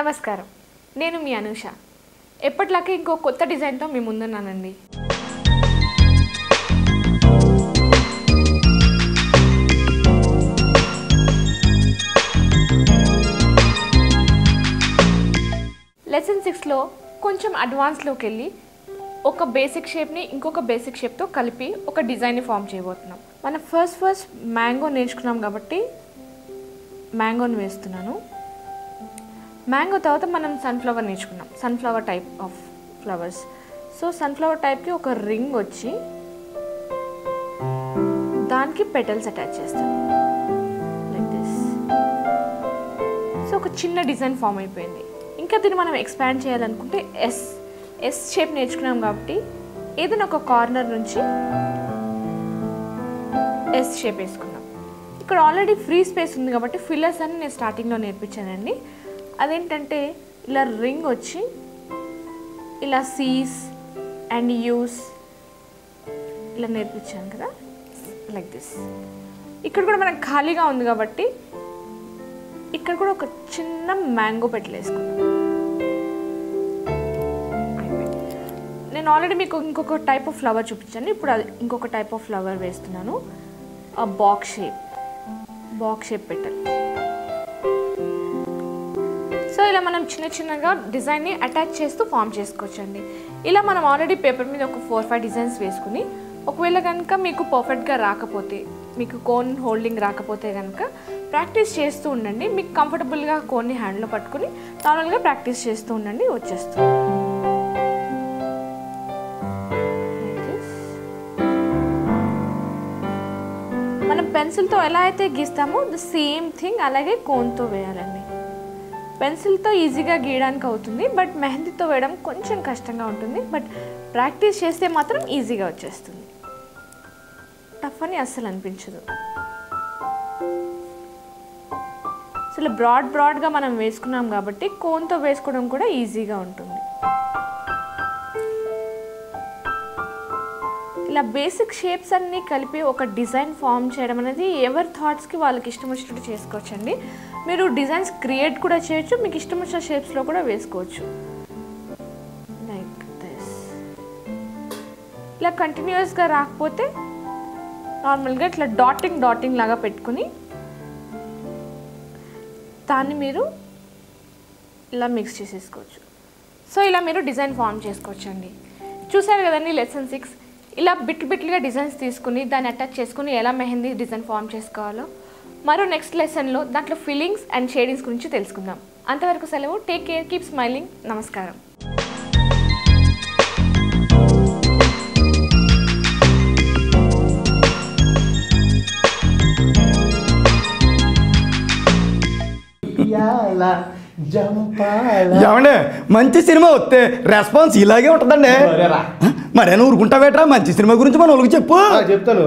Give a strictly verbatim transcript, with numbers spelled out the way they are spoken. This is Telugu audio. నమస్కారం, నేను మీ అనూష. ఎప్పటిలాగే ఇంకో కొత్త డిజైన్తో మీ ముందున్నానండి. లెసన్ సిక్స్లో కొంచెం అడ్వాన్స్లోకి వెళ్ళి ఒక బేసిక్ షేప్ని ఇంకొక బేసిక్ షేప్తో కలిపి ఒక డిజైన్ని ఫామ్ చేయబోతున్నాం. మనం ఫస్ట్ ఫస్ట్ మ్యాంగో నేర్చుకున్నాం కాబట్టి మ్యాంగోని వేస్తున్నాను. మ్యాంగో తర్వాత మనం సన్ఫ్లవర్ నేర్చుకున్నాం, sunflower type of flowers. So sunflower టైప్కి ఒక రింగ్ వచ్చి దానికి పెటల్స్ అటాచ్ చేస్తాం, లైక్ దిస్. సో ఒక చిన్న డిజైన్ ఫామ్ అయిపోయింది. ఇంకా దీన్ని మనం ఎక్స్పాండ్ చేయాలనుకుంటే ఎస్ ఎస్ షేప్ నేర్చుకున్నాం కాబట్టి ఏదైనా ఒక కార్నర్ నుంచి ఎస్ షేప్ వేసుకున్నాం. ఇక్కడ ఆల్రెడీ ఫ్రీ స్పేస్ ఉంది కాబట్టి ఫిల్లర్స్ అని నేను స్టార్టింగ్లో నేర్పించానండి. అదేంటంటే ఇలా రింగ్ వచ్చి ఇలా సీస్ అండ్ యూస్ ఇలా నేర్పించాను కదా, లైక్ దిస్. ఇక్కడ కూడా మనకు ఖాళీగా ఉంది కాబట్టి ఇక్కడ కూడా ఒక చిన్న మ్యాంగో పెటల్ వేసుకున్నాను. నేను ఆల్రెడీ మీకు ఇంకొక టైప్ ఆఫ్ ఫ్లవర్ చూపించాను, ఇప్పుడు అది ఇంకొక టైప్ ఆఫ్ ఫ్లవర్ వేస్తున్నాను. Box shape, box shape petal. So ఇలా మనం చిన్న చిన్నగా డిజైన్ని అటాచ్ చేస్తూ ఫామ్ చేసుకోవచ్చండి. ఇలా మనం ఆల్రెడీ పేపర్ మీద ఒక ఫోర్ ఫైవ్ డిజైన్స్ వేసుకుని, ఒకవేళ కనుక మీకు పర్ఫెక్ట్గా రాకపోతే, మీకు కోన్ హోల్డింగ్ రాకపోతే కనుక ప్రాక్టీస్ చేస్తూ ఉండండి. మీకు కంఫర్టబుల్గా కోన్ని హ్యాండ్లో పట్టుకుని నార్మల్గా ప్రాక్టీస్ చేస్తూ ఉండండి, వచ్చేస్తుంది. మనం పెన్సిల్తో ఎలా అయితే గీస్తామో ద సేమ్ థింగ్ అలాగే కోన్తో వేయాలండి. పెన్సిల్తో ఈజీగా గీయడానికి అవుతుంది, బట్ మెహందీతో వేయడం కొంచెం కష్టంగా ఉంటుంది. బట్ ప్రాక్టీస్ చేస్తే మాత్రం ఈజీగా వచ్చేస్తుంది, టఫ్ అని అస్సలు అనిపించదు. అసలు బ్రాడ్ బ్రాడ్గా మనం వేసుకున్నాం కాబట్టి కోన్తో వేసుకోవడం కూడా ఈజీగా ఉంటుంది. ఇలా బేసిక్ షేప్స్ అన్నీ కలిపి ఒక డిజైన్ ఫామ్ చేయడం అనేది ఎవరి థాట్స్కి వాళ్ళకి ఇష్టం వచ్చినట్టు చేసుకోవచ్చండి. మీరు డిజైన్స్ క్రియేట్ కూడా చేయొచ్చు, మీకు ఇష్టం వచ్చిన షేప్స్లో కూడా వేసుకోవచ్చు, లైక్ దిస్. ఇలా కంటిన్యూస్గా రాకపోతే నార్మల్గా ఇట్లా డాటింగ్ డాటింగ్ లాగా పెట్టుకుని దాన్ని మీరు ఇలా మిక్స్ చేసేసుకోవచ్చు. సో ఇలా మీరు డిజైన్ ఫామ్ చేసుకోవచ్చండి. చూసారు కదండి లెసన్ సిక్స్, ఇలా బిట్ బిట్లుగా డిజైన్స్ తీసుకుని దాన్ని అటాచ్ చేసుకుని ఎలా మెహందీ డిజైన్ ఫామ్ చేసుకోవాలో. మరో నెక్స్ట్ లెసన్లో దాంట్లో ఫీలింగ్స్ అండ్ షేడింగ్స్ గురించి తెలుసుకుందాం. అంతవరకు సెలవు. Take care, keep smiling. నమస్కారం. ఏమండి, మంచి సినిమా వస్తే రెస్పాన్స్ ఇలాగే ఉంటుందండి. మరే ఊరుకుంటావేట్రా, మంచి సినిమా గురించి మన వాళ్ళకి చెప్పు. చెప్తాను.